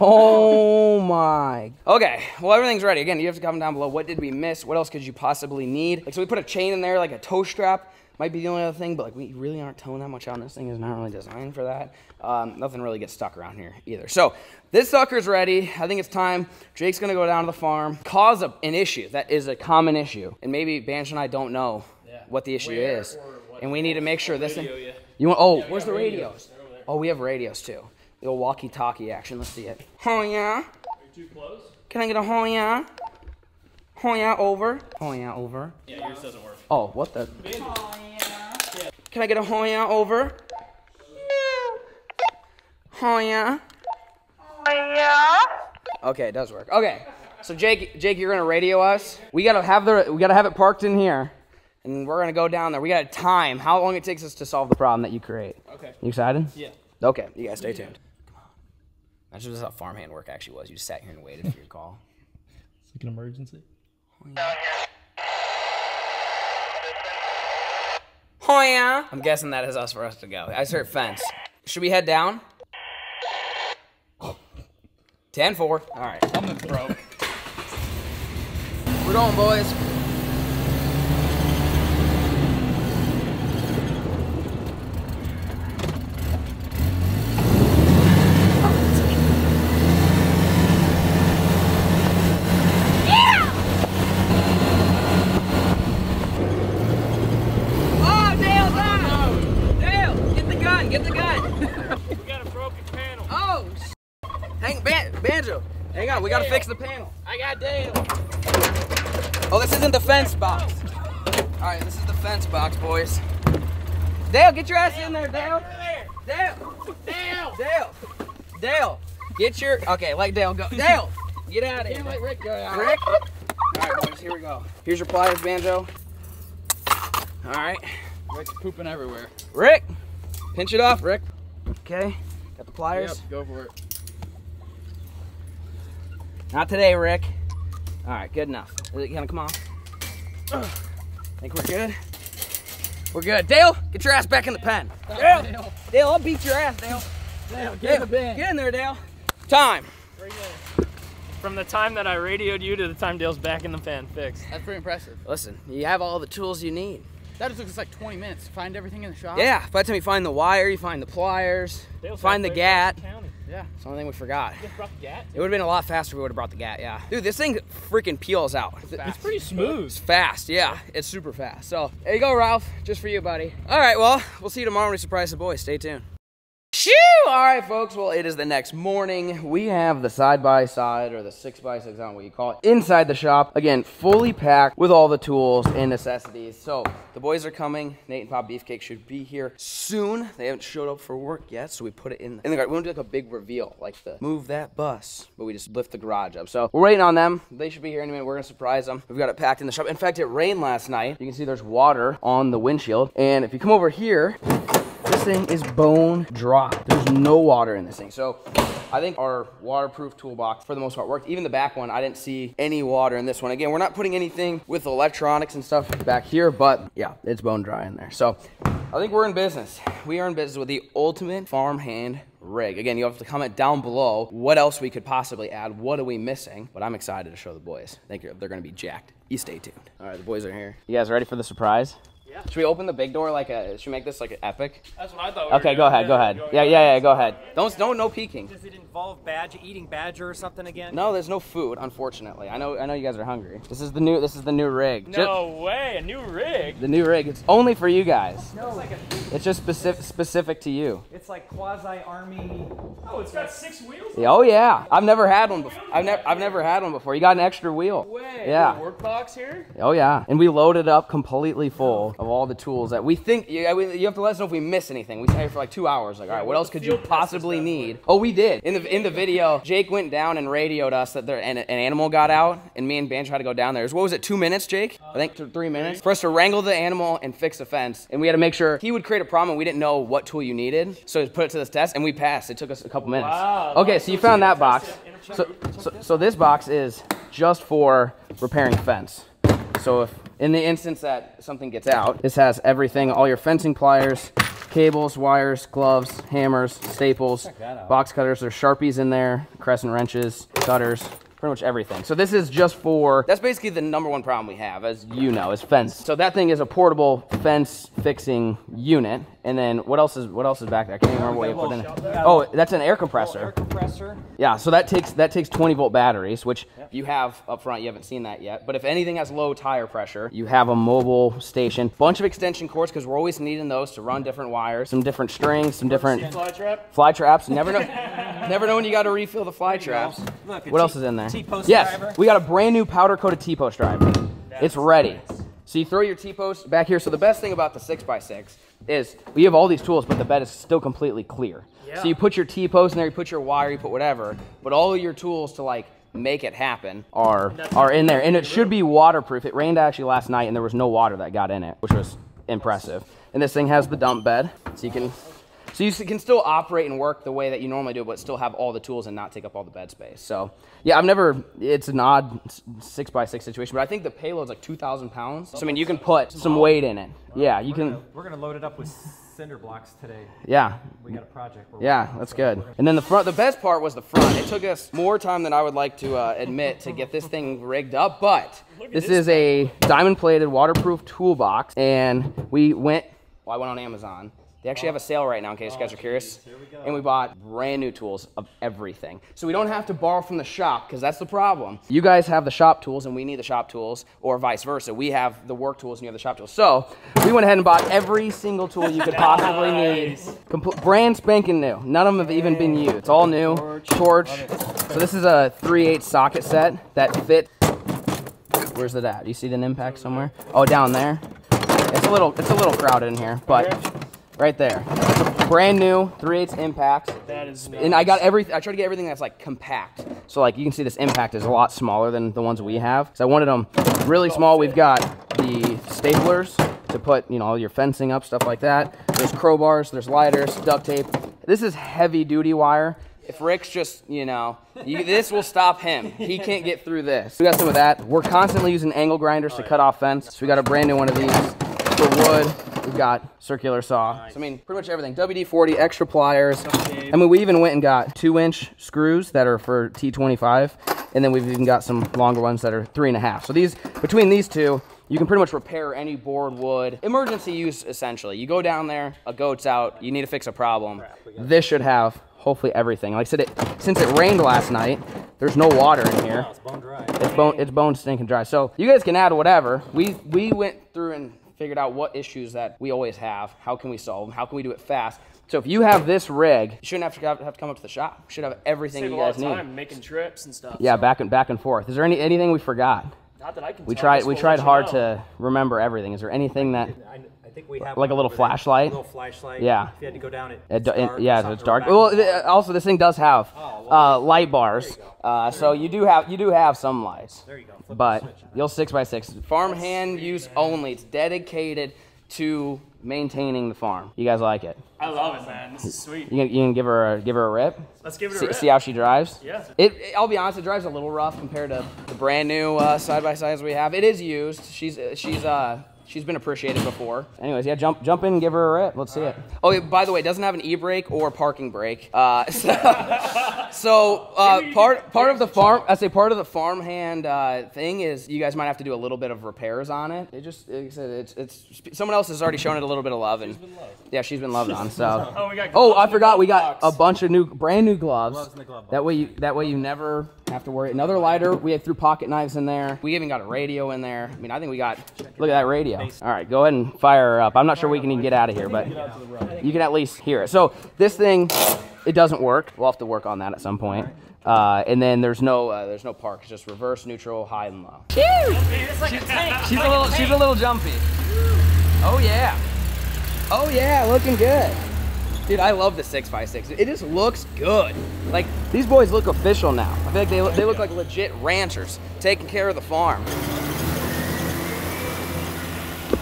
Oh, my. Okay. Well, everything's ready. Again, you have to comment down below. What did we miss? What else could you possibly need? Like, so we put a chain in there, like a tow strap. Might be the only other thing, but like we really aren't towing that much out. This thing is not really designed for that. Um, nothing really gets stuck around here either. So this sucker's ready. I think it's time. Jake's gonna go down to the farm, cause a, an issue that is a common issue, and maybe Banjo and I don't know yeah. what the issue Where is, and we need to make sure this radio, thing. Yeah. You want? Oh, yeah, where's the radios? radios? Oh, we have radios too. The old walkie-talkie action. Let's see it. Oh yeah. Are you too close? Can I get a oh yeah? Oh yeah, over. Oh yeah, over. Yeah, yours doesn't work. Oh, what the? Oh, yeah. Can I get a oh yeah over? Yeah. Oh yeah. Oh yeah. Okay, it does work. Okay, so Jake, Jake, you're gonna radio us. We gotta have the, we gotta have it parked in here, and we're gonna go down there. We gotta time how long it takes us to solve the problem that you create. Okay. You excited? Yeah. Okay, you guys stay tuned. Come on. Imagine this is how farmhand work actually was. You just sat here and waited for your call. It's like an emergency. Oh yeah. I'm guessing that is us for us to go. I just heard fence. Should we head down? ten four. All right. I'm broke. We're going, boys. We gotta fix the panel. I got Dale. Oh, this isn't the fence box. All right, this is the fence box, boys. Dale, get your ass Dale, in there, Dale. Dale. Dale. Dale. Dale. Get your. Okay, let Dale go. Dale, get out of here. Can't let Rick go. Out. Rick. All right, boys. Here we go. Here's your pliers, Banjo. All right. Rick's pooping everywhere. Rick, pinch it off, Rick. Okay. Got the pliers. Yep, go for it. Not today, Rick. All right, good enough. Is it gonna come off? Ugh. Think we're good? We're good. Dale, get your ass back in the pen. Stop, Dale. Dale, Dale, I'll beat your ass, Dale. Dale, get in the bin. Get in there, Dale. Time. From the time that I radioed you to the time Dale's back in the pen, fixed. That's pretty impressive. Listen, you have all the tools you need. That just looks like twenty minutes. Find everything in the shop. Yeah, by the time you find the wire, you find the pliers, Dale's find the gat. Yeah. It's the only thing we forgot. You just brought the gat? It would have been a lot faster if we would have brought the gat, yeah. Dude, this thing freaking peels out. It's, it's pretty smooth. It's fast, yeah. It's super fast. So, there you go, Ralph. Just for you, buddy. All right, well, we'll see you tomorrow when we surprise the boys. Stay tuned. Shoo! All right, folks. Well, it is the next morning. We have the side-by-side or the six by six, I don't know what you call it, inside the shop. Again, fully packed with all the tools and necessities. So the boys are coming. Nate and Pop Beefcake should be here soon. They haven't showed up for work yet, so we put it in the, in the garage. We want to do like a big reveal, like the move that bus, but we just lift the garage up. So we're waiting on them. They should be here any minute. We're going to surprise them. We've got it packed in the shop. In fact, it rained last night. You can see there's water on the windshield. And if you come over here... This thing is bone dry. There's no water in this thing. So I think our waterproof toolbox for the most part worked. Even the back one, I didn't see any water in this one. Again, we're not putting anything with electronics and stuff back here, but yeah, it's bone dry in there. So I think we're in business. We are in business with the ultimate farmhand rig. Again, you'll have to comment down below what else we could possibly add. What are we missing? But I'm excited to show the boys. I think they're gonna be jacked. You stay tuned. All right, the boys are here. You guys ready for the surprise? Yeah. Should we open the big door like a? Should we make this like an epic? That's what I thought. We okay, were go ahead, go ahead. Yeah, yeah, yeah, go ahead. Don't, don't, no peeking. Does it involve badger eating badger or something again? No, there's no food, unfortunately. I know, I know you guys are hungry. This is the new, this is the new rig. No just, way, a new rig. The new rig. It's only for you guys. No, it's like a, it's just specific, it's, specific to you. It's like quasi army. Oh, it's got six wheels. Yeah, oh yeah, I've never had one before. I've never, I've never had one before. You got an extra wheel. Way. Yeah. Work box here. Oh yeah, and we loaded up completely full of all the tools that we think, you, you have to let us know if we miss anything. We sat here for like two hours, like, all right, what else could you possibly need? Oh, we did. In the in the video, Jake went down and radioed us that there, an, an animal got out, and me and Banjo had to go down there. What was it, two minutes, Jake? I think two, three minutes. For us to wrangle the animal and fix the fence, and we had to make sure he would create a problem, and we didn't know what tool you needed, so we put it to this test, and we passed. It took us a couple minutes. Wow. Okay, so you found that box. So, so, so this box is just for repairing fence. So if in the instance that something gets out, this has everything, all your fencing pliers, cables, wires, gloves, hammers, staples, box cutters, there's Sharpies in there, crescent wrenches, cutters, pretty much everything. So this is just for, that's basically the number one problem we have, as you know, is fence. So that thing is a portable fence fixing unit. And then what else is what else is back there? I can't remember what you put in. Oh, that's an air compressor. Air compressor. Yeah, so that takes that takes twenty volt batteries, which yep. you have up front. You haven't seen that yet. But if anything has low tire pressure, you have a mobile station. Bunch of extension cords because we're always needing those to run different wires, some different strings, some different fly trap. Fly traps. Never know. Never know when you got to refill the fly traps. Look, what else is in there? T-post yes, driver. We got a brand new powder coated T-post driver. That's it's ready. Nice. So you throw your T-post back here. So the best thing about the six by six is we have all these tools, but the bed is still completely clear. Yeah. So you put your T-post in there, you put your wire, you put whatever, but all of your tools to like make it happen are are in there. And it should be waterproof. It rained actually last night and there was no water that got in it, which was impressive. And this thing has the dump bed, so you can So you can still operate and work the way that you normally do, but still have all the tools and not take up all the bed space. So yeah, I've never, it's an odd six by six situation, but I think the payload's like two thousand pounds. So I mean, you can put some weight in it. Yeah, you can. We're gonna load it up with cinder blocks today. Yeah. We got a project. Yeah, that's good. And then the front, the best part was the front. It took us more time than I would like to uh, admit to get this thing rigged up, but this is a diamond plated waterproof toolbox. And we went, well, I went on Amazon. They actually have a sale right now in case you guys are curious. We and we bought brand new tools of everything. So we don't have to borrow from the shop because that's the problem. You guys have the shop tools and we need the shop tools, or vice versa. We have the work tools and you have the shop tools. So we went ahead and bought every single tool you could possibly nice. need. Compl brand spanking new. None of them have even been used. It's all new. Torch. So this is a three eighths socket set that fits. Where's it at? Do you see an impact somewhere? Oh, down there. It's a little, it's a little crowded in here, but right there. Brand new three eighths impact. That is nice. And I got every, I tried to get everything that's like compact. So like you can see this impact is a lot smaller than the ones we have. So I wanted them really small. We've got the staplers to put, you know, all your fencing up, stuff like that. There's crowbars, there's lighters, duct tape. This is heavy duty wire. If Rick's just, you know, you, this will stop him. He can't get through this. We got some of that. We're constantly using angle grinders oh, to yeah. cut off fence. So we got a brand new one of these for wood. We've got circular saw. Nice. So, I mean, pretty much everything. W D forty, extra pliers. Okay. I mean, we even went and got two inch screws that are for T twenty-five. And then we've even got some longer ones that are three and a half. So these, between these two, you can pretty much repair any board, wood. Emergency use, essentially. You go down there, a goat's out, you need to fix a problem. This should have hopefully everything. Like I said, it, since it rained last night, there's no water in here. Wow, it's bone dry. It's bone, it's bone stinking dry. So you guys can add whatever. We, we went through and figured out what issues that we always have, how can we solve them, how can we do it fast. So if you have this rig, you shouldn't have to have, have to come up to the shop. You should have everything Save you guys need. a lot of time making trips and stuff. Yeah, so. back and back and forth. Is there any anything we forgot? Not that I can. We tell tried. We tried hard know. to remember everything. Is there anything that? I, I think we have like a little flashlight. A little flashlight. Yeah. If you had to go down it. It's it, dark, it yeah, it's dark. Well, it, also this thing does have oh, well, uh, light bars. Uh, so you do have you do have some lights, there you go. Flip but you'll six by six farmhand use only. It's dedicated to maintaining the farm. You guys like it? I love it, man. This is sweet. You can, you can give her a, give her a rip. Let's give it a see, rip. See how she drives. Yeah. It, it. I'll be honest, it drives a little rough compared to the brand new uh, side by sides we have. It is used. She's she's uh She's been appreciated before. Anyways, yeah, jump jump in and give her a rip. Let's see it. Oh, yeah, by the way, it doesn't have an e-brake or parking brake. Uh, so so uh, part part of the farm, I say part of the farmhand uh, thing is you guys might have to do a little bit of repairs on it. It just, like I said, it's, it's, someone else has already shown it a little bit of love. And, she's been loved. Yeah, she's been loved on, so. Oh, we got oh I forgot we got box. a bunch of new, brand new gloves. gloves in the glove box. That way you, that way you never have to worry. Another lighter, we threw pocket knives in there. We even got a radio in there. I mean, I think we got, look at that radio. All right, go ahead and fire her up. I'm not sure we can even get out of here, but you can at least hear it. So this thing, it doesn't work. We'll have to work on that at some point. Uh, and then there's no uh, there's no park. It's just reverse, neutral, high, and low. It's like a tank. She's a little she's a little jumpy. Oh yeah, oh yeah, looking good, dude. I love the six by six. It just looks good. Like these boys look official now. I feel like they look, they look like legit ranchers taking care of the farm.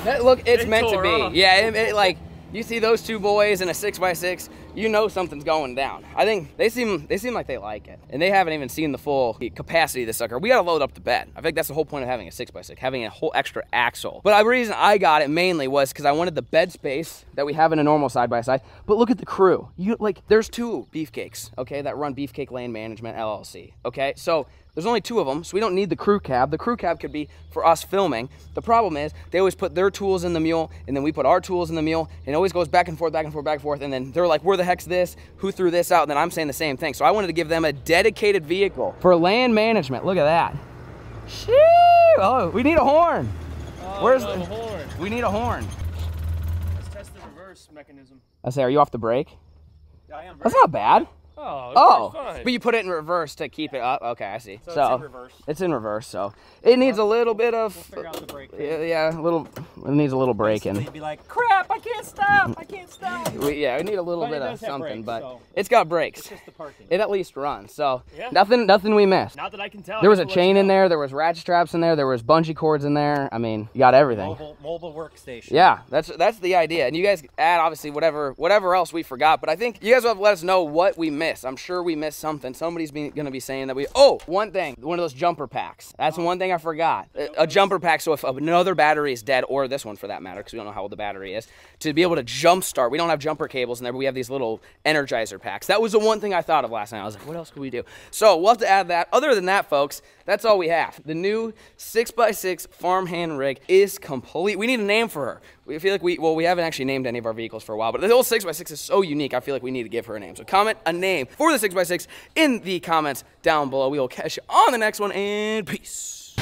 That look, it's meant to be. Yeah, it, it, like you see those two boys in a six by six, you know something's going down. I think they seem they seem like they like it, and they haven't even seen the full capacity of the sucker. We gotta load up the bed. I think that's the whole point of having a six by six, having a whole extra axle. But the reason I got it mainly was because I wanted the bed space that we have in a normal side by side. But look at the crew. You like, there's two Beefcakes, okay, that run Beefcake Lane Management L L C, okay, so. There's only two of them, so we don't need the crew cab. The crew cab could be for us filming. The problem is they always put their tools in the mule, and then we put our tools in the mule, and it always goes back and forth, back and forth, back and forth, and then they're like, where the heck's this? Who threw this out? And then I'm saying the same thing. So I wanted to give them a dedicated vehicle for land management. Look at that. Shoo! Oh, we need a horn. Oh, Where's no, the horn? We need a horn. Let's test the reverse mechanism. I say, are you off the brake? Yeah, I am. That's not bad. Oh, oh fine. But you put it in reverse to keep it up. Okay, I see. So, so it's in reverse. It's in reverse, so it needs a little bit of. We'll figure out the brake. Yeah, yeah, a little. It needs a little brake in. It'd be like, crap! I can't stop! I can't stop! we, yeah, we need a little but bit of something, brakes, but so. It's got brakes. It's just the parking. It at least runs, so yeah. nothing, nothing we missed. Not that I can tell. There was a chain in there. There was ratchet straps in there. There was bungee cords in there. I mean, you got everything. Mobile, mobile workstation. Yeah, that's that's the idea. And you guys add obviously whatever whatever else we forgot, but I think you guys will have to let us know what we missed. I'm sure we missed something. Somebody's going to be saying that we, oh, one thing, one of those jumper packs. That's oh. one thing I forgot. A, a jumper pack, so if another battery is dead, or this one for that matter, because we don't know how old the battery is, to be able to jump start. We don't have jumper cables in there, but we have these little Energizer packs. That was the one thing I thought of last night. I was like, what else could we do? So we'll have to add that. Other than that, folks, that's all we have. The new six by six farmhand rig is complete. We need a name for her. We feel like we, well, we haven't actually named any of our vehicles for a while, but the whole six by six is so unique, I feel like we need to give her a name. So comment a name for the six by six in the comments down below. We will catch you on the next one, and peace.